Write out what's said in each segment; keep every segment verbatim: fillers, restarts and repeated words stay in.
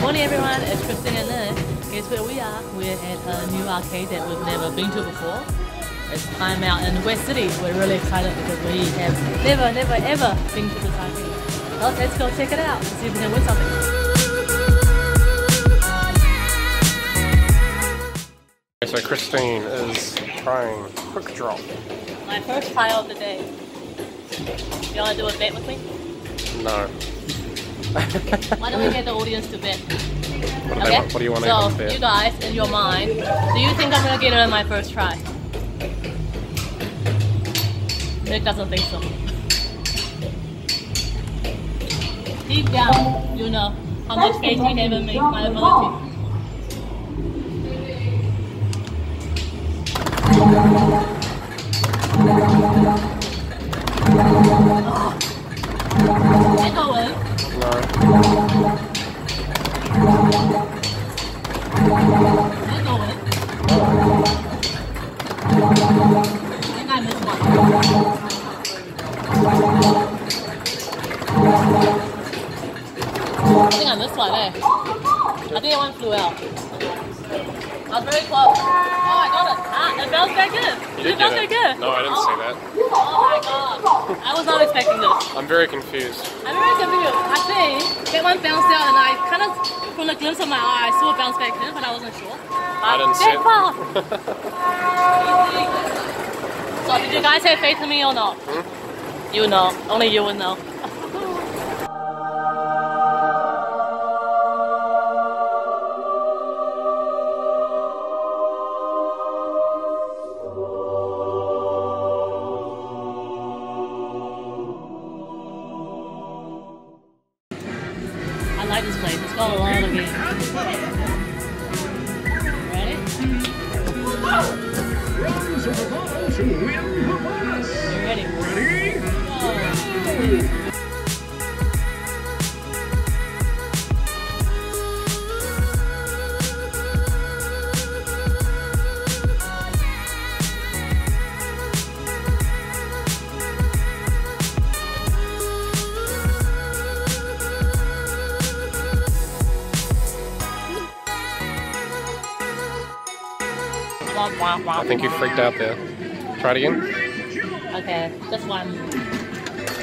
Morning everyone, it's Christine and Nick. Guess where we are? We're at a new arcade that we've never been to before. It's Time Out in West City. We're really excited because we have never, never, ever been to this arcade. Well, let's go check it out and see if we can win something. Okay, so Christine is trying Quick Drop. My first try of the day. You want to do a bet with me? No. Why don't we get the audience to bet? What do, okay? they, what do you want so to bet? So, you guys, in your mind, do you think I'm going to get it on my first try? Nick doesn't think so. Deep down, you know how much faith you have in me, my ability. Nick will win. Nick will win. I think I missed one. I think I missed one, eh? I think one flew out. I was very close. Oh, I got it. Ah, it bounced back in. You did it bounce back in. No, I didn't oh. see that. Oh my god. I was not expecting this. I'm very confused. I'm very confused. I think that one bounced out and I kind of, from the glimpse of my eye, I saw it bounce back in, but I wasn't sure. I, I didn't see it. So, did you guys have faith in me or not? Hmm? You know, only you would know. I like this place, it's got a lot of games. Ready? You ready? Ready? I think you freaked out there. Try it again. Okay, just one.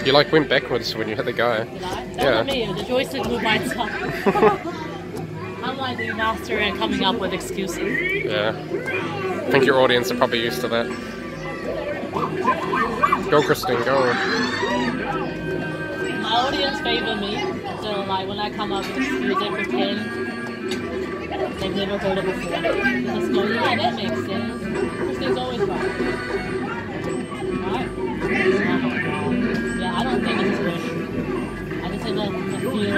You like went backwards when you hit the guy. Did I? That yeah. was me. The joystick moved by itself. I'm like the master at coming up with excuses. Yeah. I think your audience are probably used to that. Go, Christine, go. My audience favour me. So, like, when I come up with excuses, they pretend they've never heard it before. Just go, yeah, that makes sense. Christine's always right. Right? I don't think it's good. I just have like a feeling.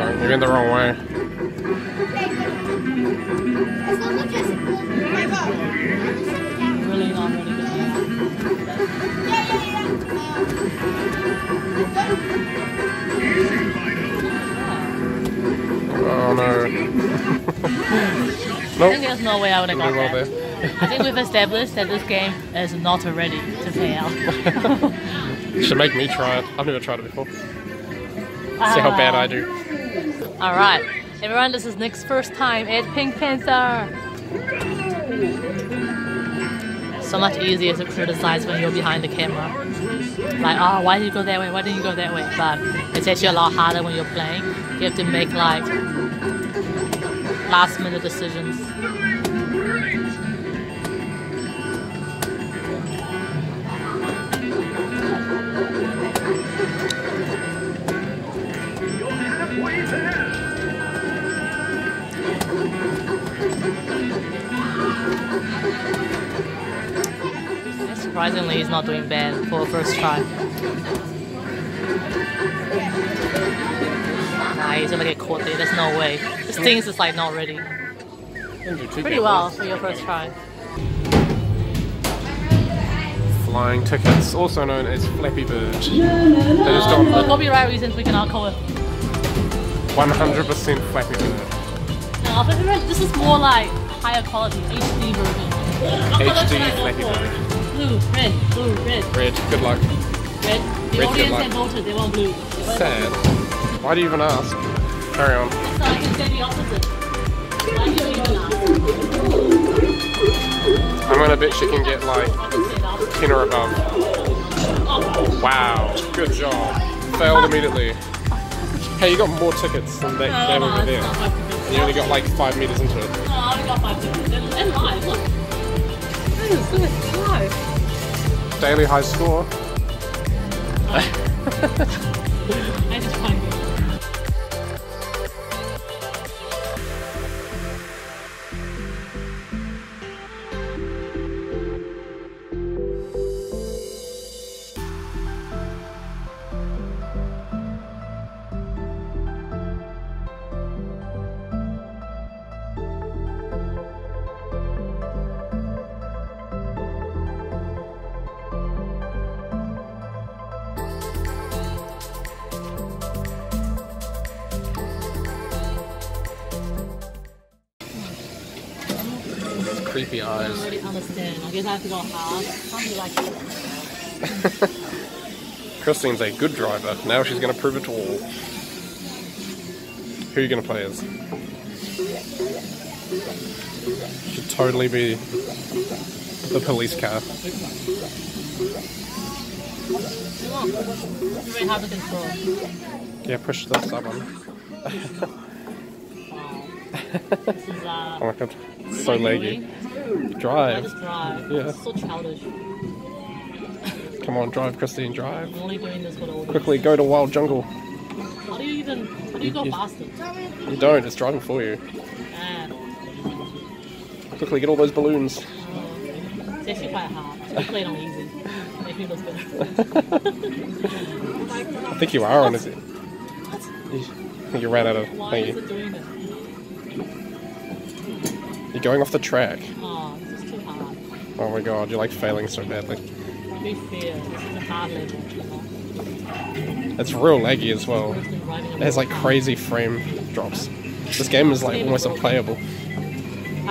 Oh, you're in the wrong way. Really not really good. Oh no. Nope. I think there's no way I would have got that. There. I think we've established that this game is not ready to play out. You should make me try it. I've never tried it before. Uh, See how bad I do. Alright, everyone, this is Nick's first time at Pink Panther. So much easier to criticize when you're behind the camera. Like, oh, why did you go that way? Why didn't you go that way? But it's actually a lot harder when you're playing. You have to make, like, last minute decisions. Surprisingly, he's not doing bad for a first try. Nah, he's gonna get caught there, there's no way. This thing's just like not ready. Pretty well for your first try. Flying tickets, also known as Flappy Bird. Um, for copyright reasons, we cannot call it one hundred percent Flappy Bird. No, Flappy Bird, this is more like higher quality, H D version. H D Flappy Bird. Blue, red, blue, red. Red, good luck. Red, the red, audience that voted, they want blue. Sad. Why do you even ask? Carry on. It's like it's the opposite. Why do you even ask? I'm gonna bet she can get like ten or above. Oh. Wow, good job. Failed immediately. Hey, you got more tickets than that no, game no, over there. And you only got like five meters into it. No, I only got five tickets. And live, look. That is good. Live. Daily high score. Oh. I just find it. Creepy eyes. I don't really understand. I guess I have to go hard. Something like Christine's a good driver. Now she's going to prove it to all. Who are you going to play as? Should totally be the police car. It's very hard to control. Yeah, push this up on. This is, uh, oh my god, it's so laggy. Drive. I just drive. Yeah. It's so childish. Come on, drive, Christine, drive. I'm only doing this with all Quickly, go to Wild Jungle. How do you even, how do you go faster? You don't, it's driving for you. Ah. Quickly, get all those balloons. Oh, it's actually quite hard. It's actually not easy. Make me look good. I think you are on, is it? What? You, you ran out of... Why is it doing this? You're going off the track. Oh, this is too hard. Oh my god, you're like failing so badly. To be fair, this is a hard level. It's real laggy as well. It has like crazy frame drops. This game is like almost unplayable. I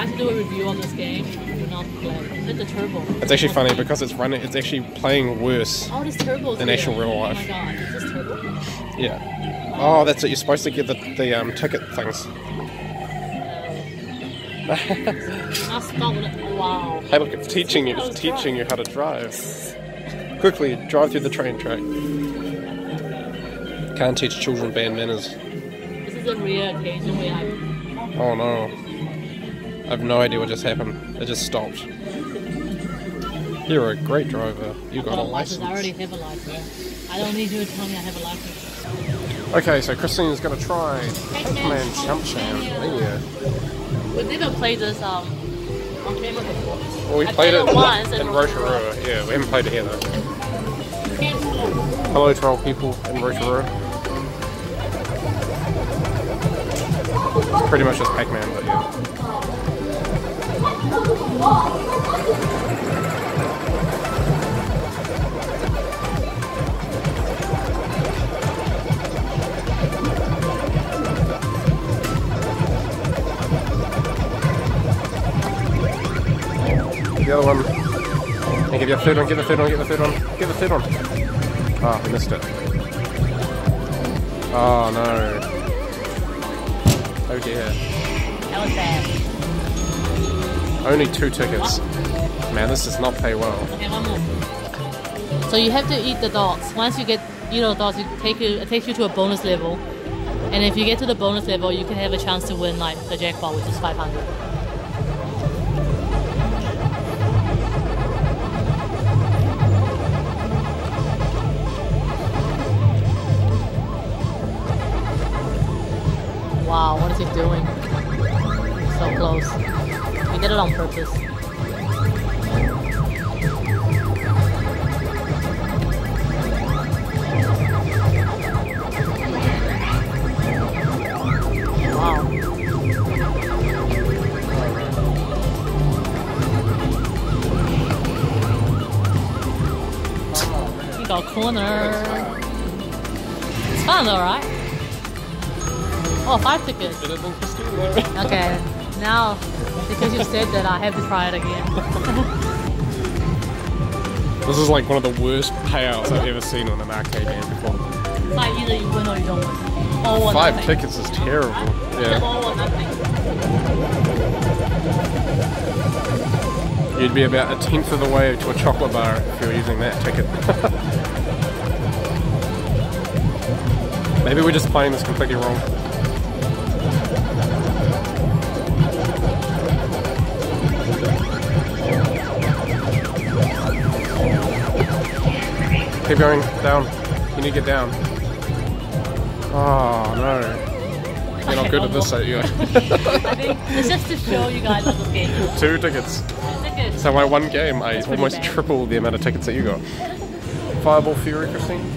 have to do a review on this game. Do not play. It's a turbo. It's actually funny because it's running. It's actually playing worse oh, than actual real life. Oh my god, is this turbo? Yeah. Oh, that's it. You're supposed to get the the um, ticket things. Wow. Hey look, it's teaching you, it's teaching you how to drive. Quickly, drive through the train track. Can't teach children bad manners. This is a rare occasion where I... Oh no. I have no idea what just happened. It just stopped. You're a great driver. You got, got a license. license. I already have a license. I don't need you to tell me I have a license. Okay, so Christine's going to try Pac-Man Chump Champ. Yeah. We've never played this um, on camera before. Well, we played, played it once in Rotorua. Yeah, we haven't played it here though. Hello to all people in Rotorua. It's pretty much just Pac-Man, but yeah. The other one. And give you a third one, get the third one, get the third one, get the third one. Ah, oh, we missed it. Oh no. Oh dear. That was bad. Only two tickets. What? Man, this does not pay well. Okay, one more. So you have to eat the dots. Once you get you know dots, it, take you, it takes you to a bonus level. And if you get to the bonus level, you can have a chance to win like the jackpot, which is five hundred. Wow, what is it doing? So close. We did it on purpose. Wow. We got a corner. It's fun though, right? Oh, five tickets. Okay, now because you said that, I have to try it again. This is like one of the worst payouts I've ever seen on an arcade game before. Like either you win or you don't win. all or Five nothing. tickets is terrible. Yeah. All or nothing. You'd be about a tenth of the way to a chocolate bar if you were using that ticket. Maybe we're just playing this completely wrong. Keep going down. You need to get down. Oh no. You're not good at this, are you? It's just to show you guys on this game. Two tickets. Two tickets. So my one game, I almost bad. triple the amount of tickets that you got. Fireball Fury, Christine.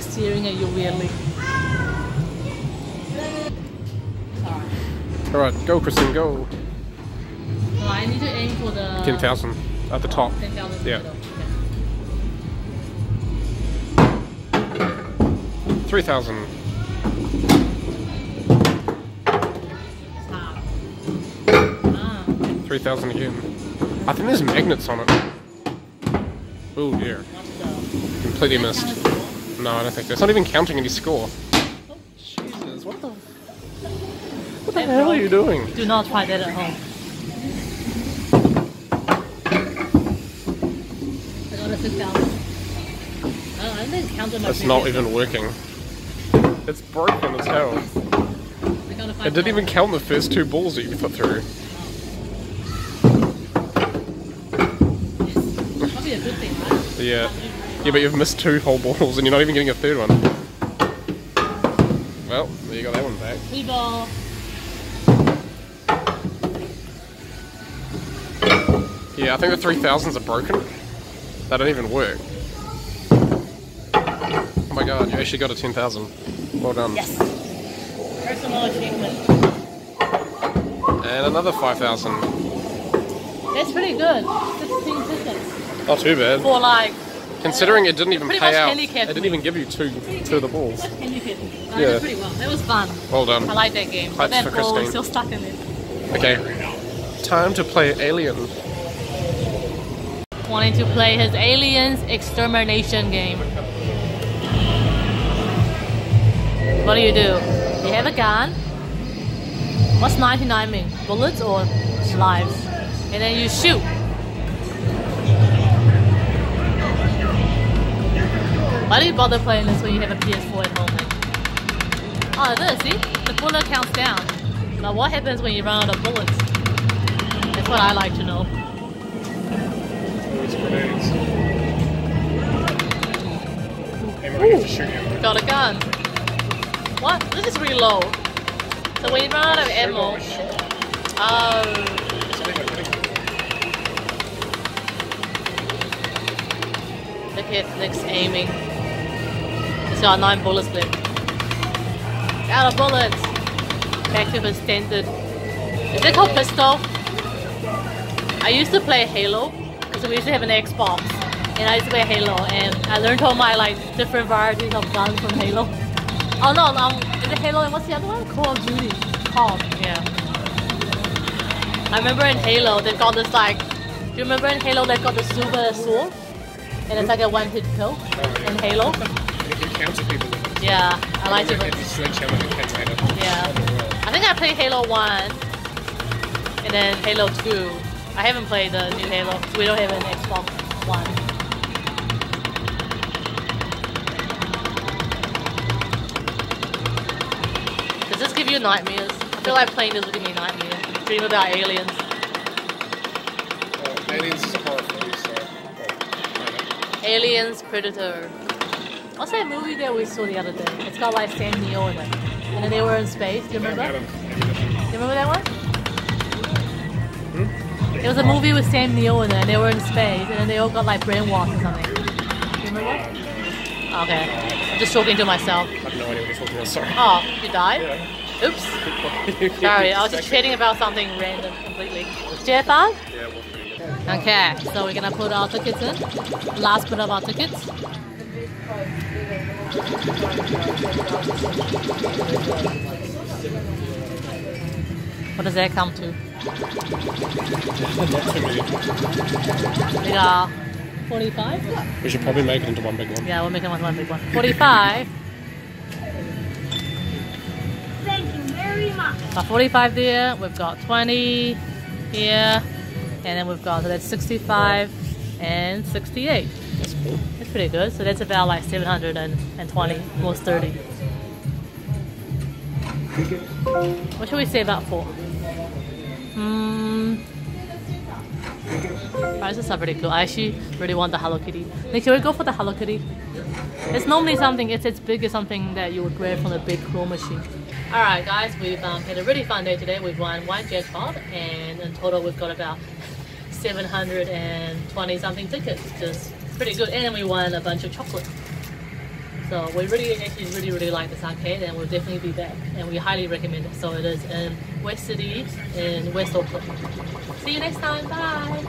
Staring at you weirdly. Alright, go Christine, go. Well, I need to aim for the... ten thousand. At the top. Yeah. Three thousand. Three thousand again. I think there's magnets on it. Oh dear. Completely missed. No, I don't think so. It's not even counting any score. Oh, Jesus, what the What the hell are you doing? Do not try that at home. It's not even working. It's broken as hell. It didn't even count the first two balls that you put through. Probably a good thing, right? Yeah. Yeah, but you've missed two whole balls and you're not even getting a third one. Well, there you got that one back. Three ball. Yeah, I think the three thousands are broken. That don't even work. Oh my god, you actually got a ten thousand. Well done. Yes. Personal achievement. And another five thousand. That's pretty good. sixteen tickets. Not too bad. For like... Considering uh, it didn't even pay out. It didn't me. even give you two, two of the balls. That's handicapped me. I did pretty well. That was fun. Well done. I like that game. But that ball is still stuck in there. Okay. Time to play Alien. Wanting to play his Aliens Extermination game. What do you do? You have a gun. What's ninety-nine mean? Bullets or lives? And then you shoot. Why do you bother playing this when you have a P S four at home? Oh, this, see? The bullet counts down. Now what happens when you run out of bullets? That's what I like to know. Grenades. Ooh, to got a gun. What? This is really low. So we run out of ammo. Oh. Look at Nick's aiming. He's got nine bullets left. Out of bullets. Back to his standard. Is it called pistol? I used to play Halo. So we used to have an Xbox, and I used to play Halo, and I learned all my like different varieties of guns from Halo. Oh no, um, is it Halo and what's the other one? Call of Duty. Call, yeah. I remember in Halo they've got this like, do you remember in Halo they've got the super sword? And it's like a one-hit kill in Halo. You can counter people. Yeah, I like to. Yeah, I think I played Halo one, and then Halo two. I haven't played the new Halo, so we don't have an Xbox One. Does this give you nightmares? I feel like playing this would give me nightmares. Dream about aliens. Well, aliens is a horror movie, so... Well, Aliens, Predator. What's that movie that we saw the other day? It's got like Sam Neill in it. And then they were in space, do you remember? Do you remember that one? It was a movie with Sam Neill in it, and they were in space, and then they all got like brainwashed or something. Do you remember that? Okay. I'm just talking to myself. I have no idea what you're talking about, sorry. Oh, you died? Yeah. Oops. Sorry, I was just chatting about something random completely. Do you have fun? Yeah, we'll figure it out. Okay, so we're gonna put our tickets in. Last bit of our tickets. What does that come to? Not too many. There you go. forty-five? What? We should probably make it into one big one. Yeah, we'll make it into one big one. forty-five. Thank you very much. Got forty-five there, we've got twenty here, and then we've got, so that's sixty-five and sixty-eight. That's cool. That's pretty good. So that's about like seven hundred and twenty, almost thirty. What should we save up for? Hmm. Prices are pretty cool. I actually really want the Hello Kitty. Nick, should we go for the Hello Kitty? It's normally something, it's as big as something that you would grab from a big claw machine. Alright guys, we've um, had a really fun day today. We've won one jackpot and in total we've got about seven hundred and twenty something tickets, which is pretty good. And we won a bunch of chocolate. So we really, actually really, really like this arcade and we'll definitely be back. And we highly recommend it. So it is in West City in West Auckland. See you next time. Bye!